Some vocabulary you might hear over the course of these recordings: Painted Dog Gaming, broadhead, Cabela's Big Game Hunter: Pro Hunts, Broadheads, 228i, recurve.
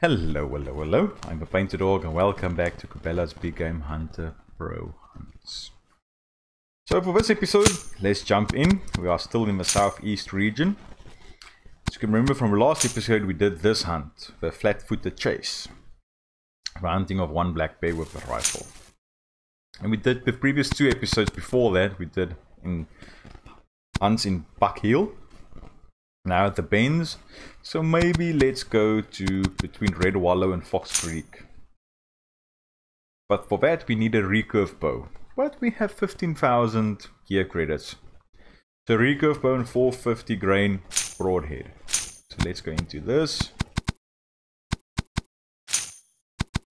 Hello, I'm a Painted Dog and welcome back to Cabela's Big Game Hunter Pro Hunts. So for this episode, let's jump in. We are still in the southeast region. As you can remember from the last episode, we did this hunt, the flat-footed chase. The hunting of one black bear with a rifle. And we did the previous two episodes before that, we did hunts in Buck Hill. Now at the bends, so maybe let's go to between Red Wallow and Fox Creek. But for that we need a recurve bow, but we have 15,000 gear credits. So recurve bow and 450 grain broadhead. So let's go into this.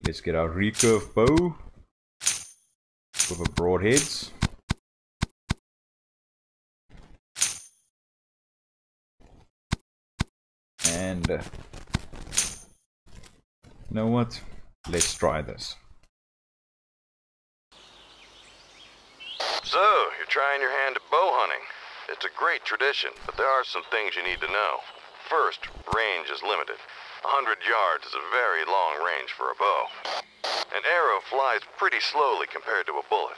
Let's get our recurve bow with the broadheads. And you know what? Let's try this. So, you're trying your hand at bow hunting. It's a great tradition, but there are some things you need to know. First, range is limited. 100 yards is a very long range for a bow. An arrow flies pretty slowly compared to a bullet.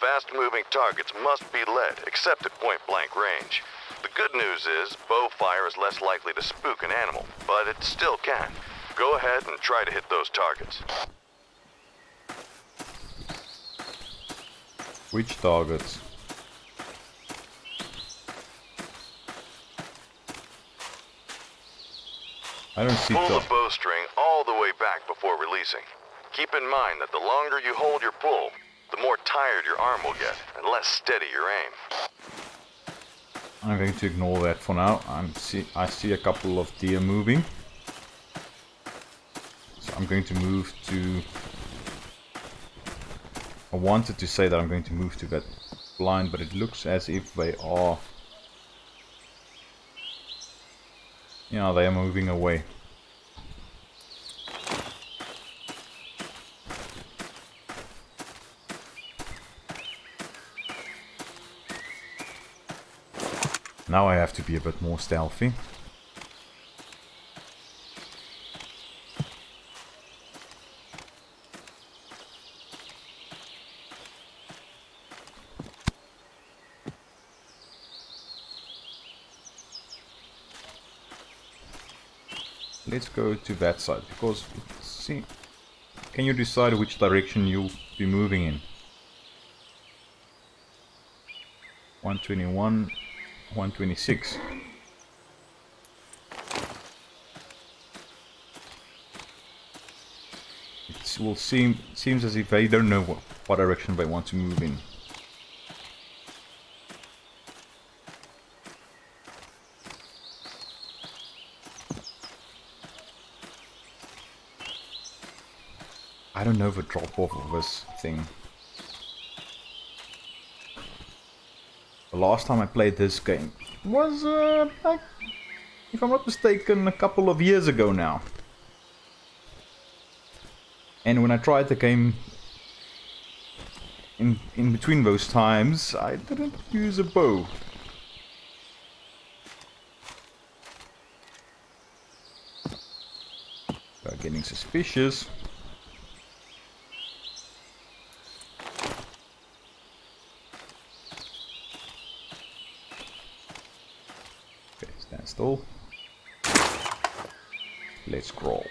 Fast-moving targets must be led, except at point-blank range. The good news is, bow fire is less likely to spook an animal, but it still can. Go ahead and try to hit those targets. Which targets? I don't see. Pull the bowstring all the way back before releasing. Keep in mind that the longer you hold your pull, the more tired your arm will get, and less steady your aim. I'm going to ignore that for now. I see a couple of deer moving, so I'm going to move to. I wanted to say that I'm going to move to that blind, but it looks as if they are. Yeah, they are moving away. Now I have to be a bit more stealthy. Let's go to that side, because see, can you decide which direction you'll be moving in? 121. 126. It will seems as if they don't know what direction they want to move in. I don't know the drop off of this thing. The last time I played this game was, like, if I'm not mistaken, a couple of years ago now. And when I tried the game in between those times, I didn't use a bow. They're getting suspicious. All. Let's crawl.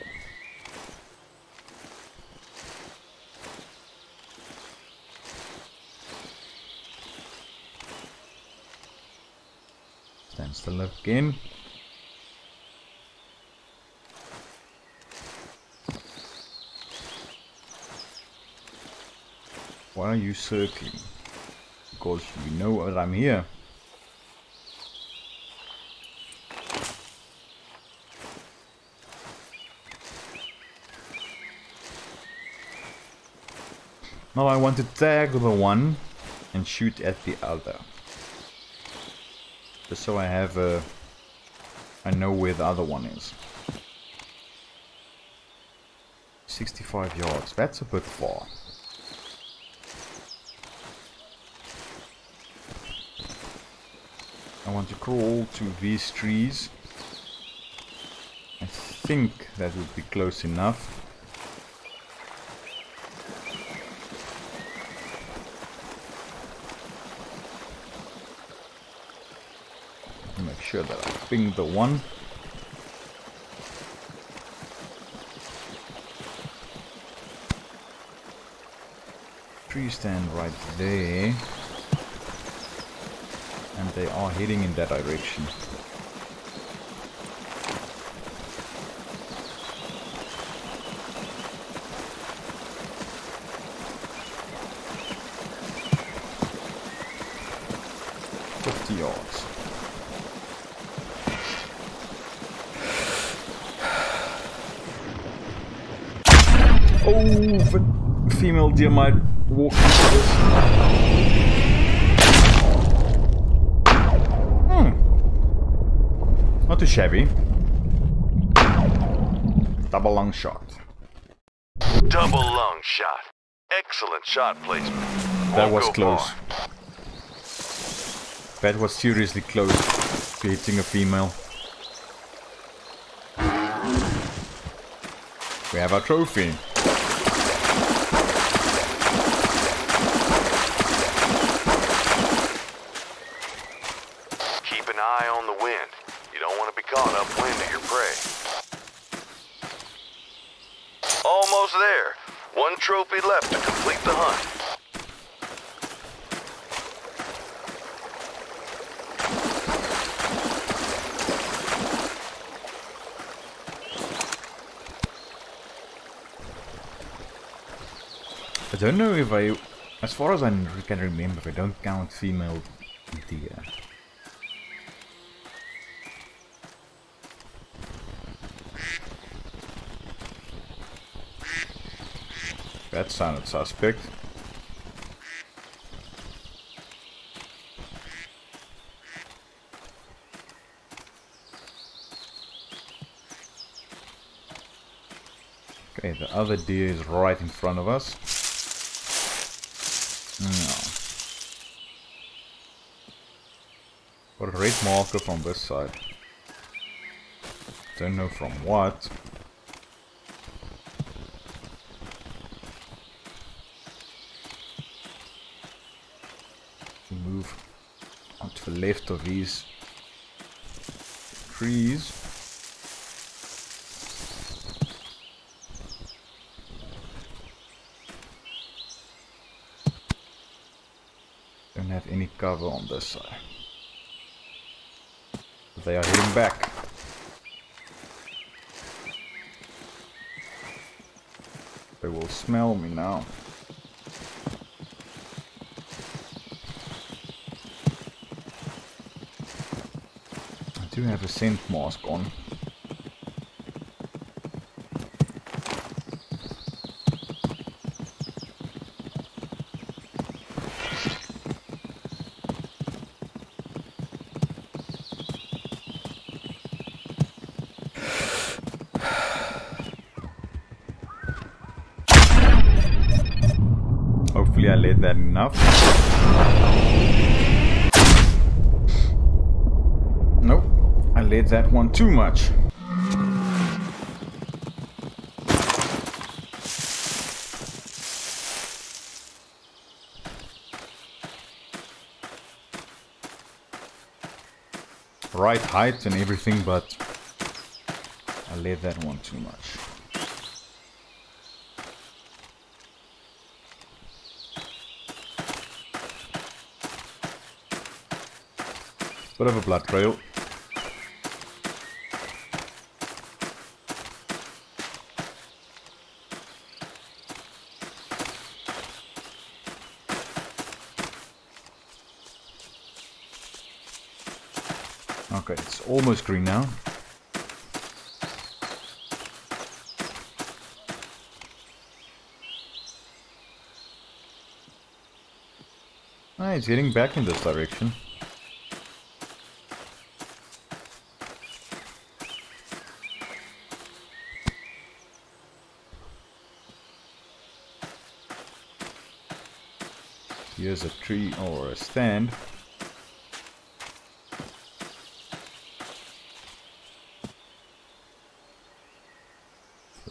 Stand still again. Why are you circling? Because you know that I'm here. Now I want to tag the one and shoot at the other. Just so I have a... I know where the other one is. 65 yards, that's a bit far. I want to crawl to these trees. I think that would be close enough. Make sure that I ping the one. Trees stand right there. And they are heading in that direction. Female deer might walk into this. Not too shabby. Double lung shot. Double lung shot. Excellent shot placement. That was close. That was seriously close to hitting a female. We have our trophy. Trophy left to complete the hunt. I don't know if I, as far as I can remember, I don't count female deer. That sounded suspect. Okay, the other deer is right in front of us. No. Got a red marker from this side. Don't know from what. Left of these trees. Don't have any cover on this side. They are heading back. They will smell me now. I do have a scent mask on. Hopefully I laid that enough. Led that one too much. Right height and everything, but I led that one too much. Bit of a blood trail. Okay, it's almost green now. Ah, it's getting back in this direction. Here's a tree or a stand.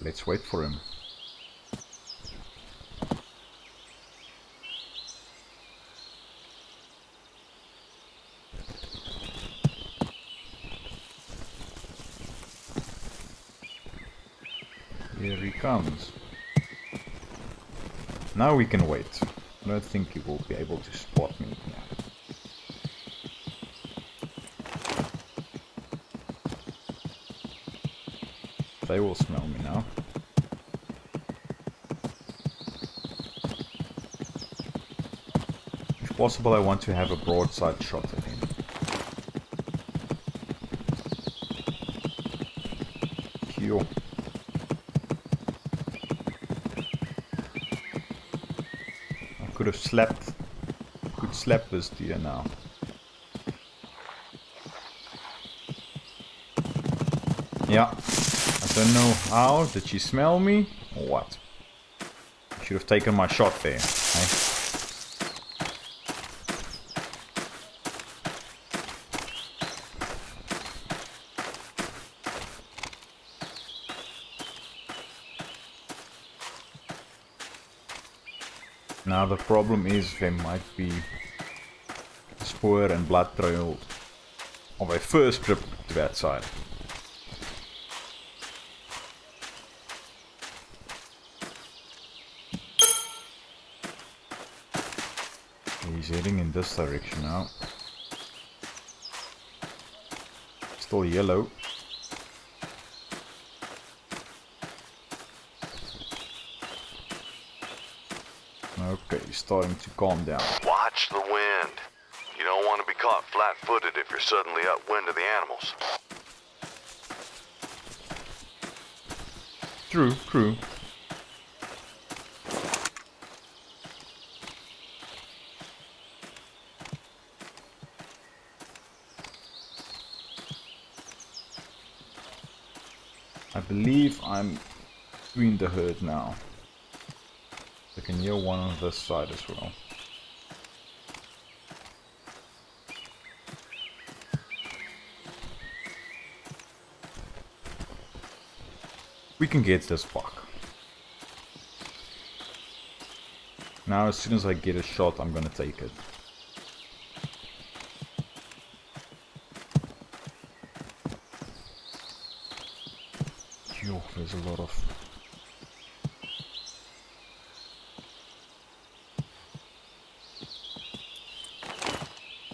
Let's wait for him. Here he comes. Now we can wait. I don't think he will be able to spot me now. They will smell me now. If possible, I want to have a broadside shot at him. Kill. I could have slapped. Could slap this deer now. Yeah. I don't know how, did she smell me or what? I should have taken my shot there. Eh? Now the problem is there might be a spoor and blood trail of a first trip to that side. He's heading in this direction now. Still yellow. Okay, he's starting to calm down. Watch the wind. You don't want to be caught flat-footed if you're suddenly upwind of the animals. True, true. I believe I'm between the herd now. I can hear one on this side as well. We can get this buck. Now as soon as I get a shot, I'm gonna take it. There's a lot of...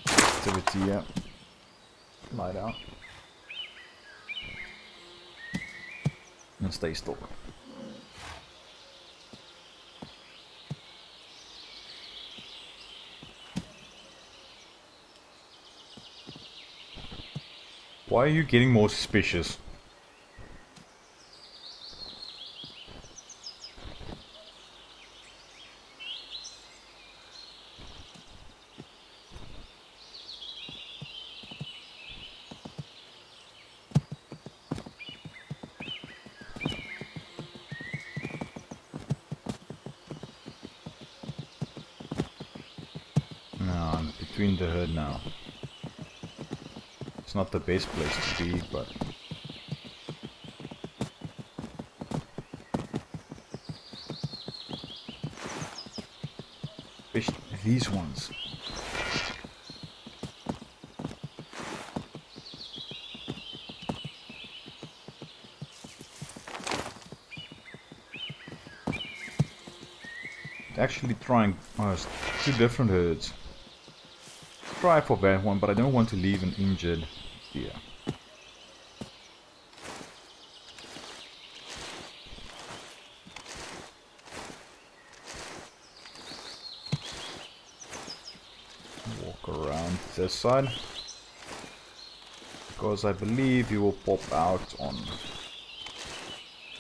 activity here. Yeah. Light out. And stay still. Why are you getting more suspicious? Between the herd now. It's not the best place to be, but fish these ones. Actually trying two different herds. Try for that one, but I don't want to leave an injured deer. Walk around this side because I believe you will pop out on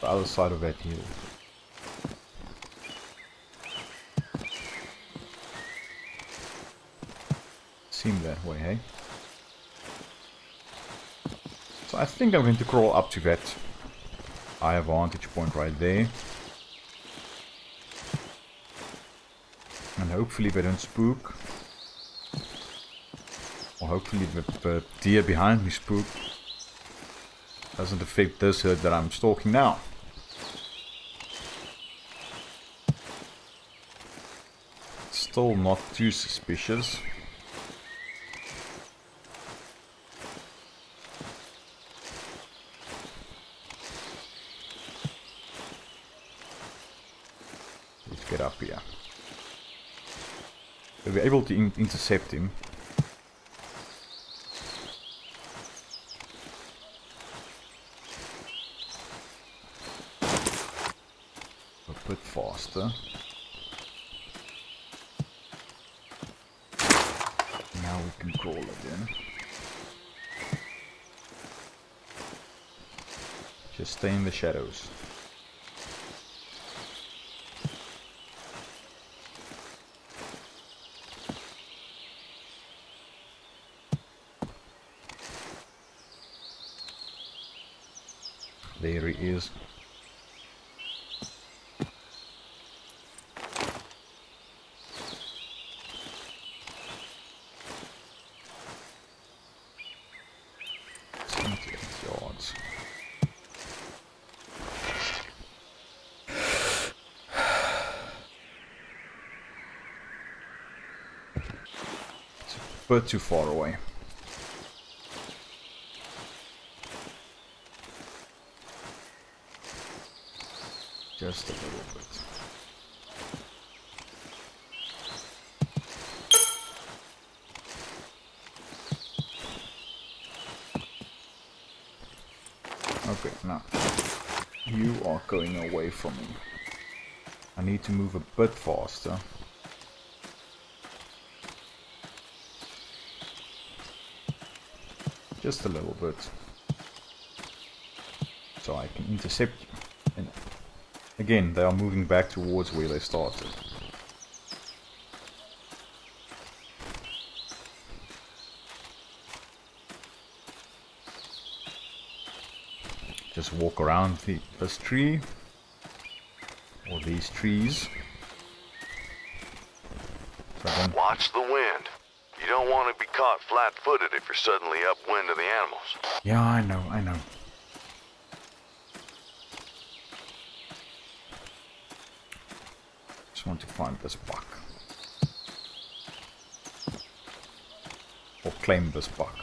the other side of that hill. Seem that way, hey? So I think I'm going to crawl up to that high vantage point right there. And hopefully they don't spook. Or hopefully the deer behind me spook. Doesn't affect this herd that I'm stalking now. still not too suspicious. Let's get up here. We're able to intercept him. A bit faster. Now we can crawl again. Just stay in the shadows. There he is. But too far away. Just a little bit. Okay, now you are going away from me. I need to move a bit faster. Just a little bit, so I can intercept you. And again, they are moving back towards where they started. Just walk around this tree or these trees. Watch the wind. You don't want to be caught flat-footed if you're suddenly upwind of the animals. Yeah, I know. Just want to find this buck. Or claim this buck.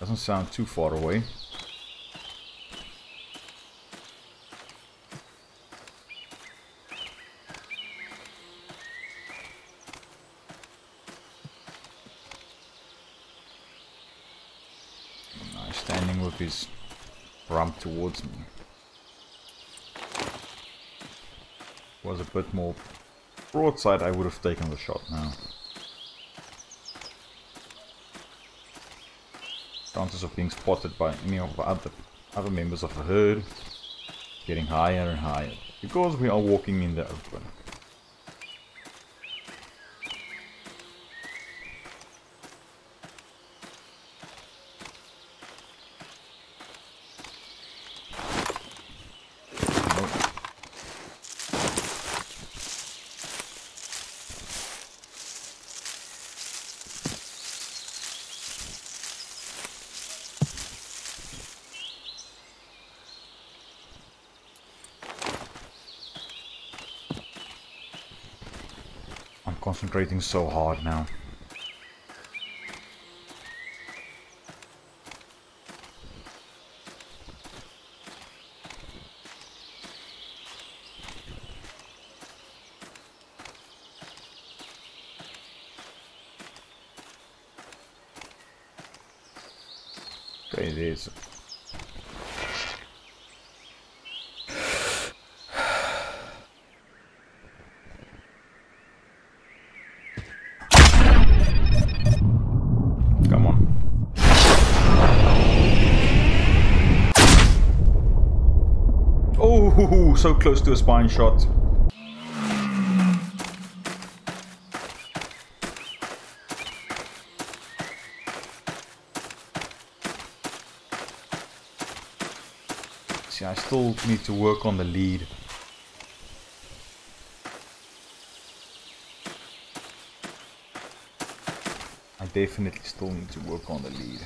Doesn't sound too far away. His rump towards me. Was a bit more broadside, I would have taken the shot now. Chances of being spotted by any of the other members of the herd getting higher and higher because we are walking in the open. Concentrating so hard now. Okay, there's so close to a spine shot. See, I still need to work on the lead. I definitely still need to work on the lead.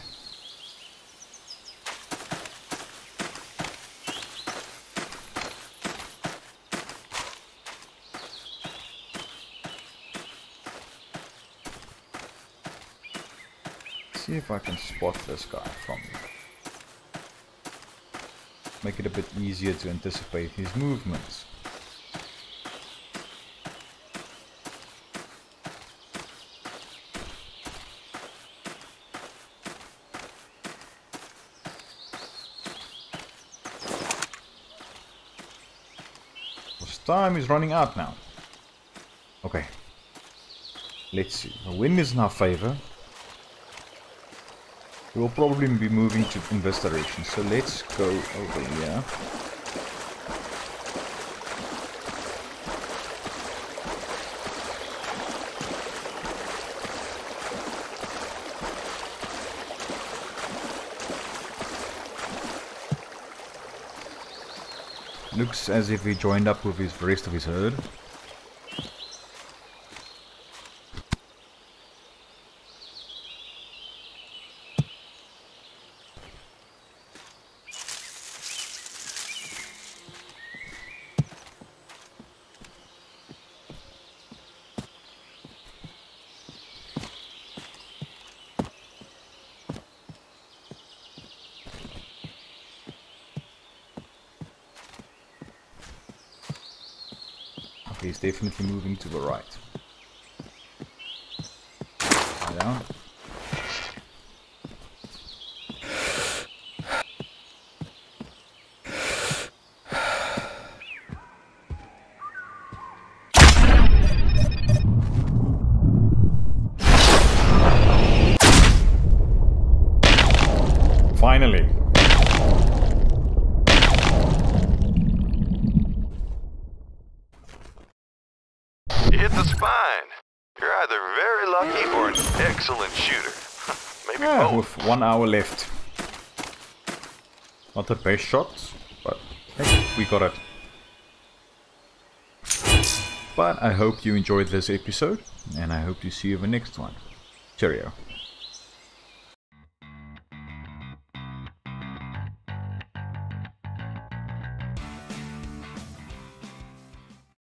see if I can spot this guy from you. Make it a bit easier to anticipate his movements. His time is running out now. Okay. Let's see. The wind is in our favor. We'll probably be moving in this direction, so let's go over here. Looks as if he joined up with the rest of his herd. He's definitely moving to the right. Lie down. Finally. Excellent shooter. Maybe both. With 1 hour left. Not the best shots, but hey, we got it. But I hope you enjoyed this episode, and I hope to see you in the next one. Cheerio.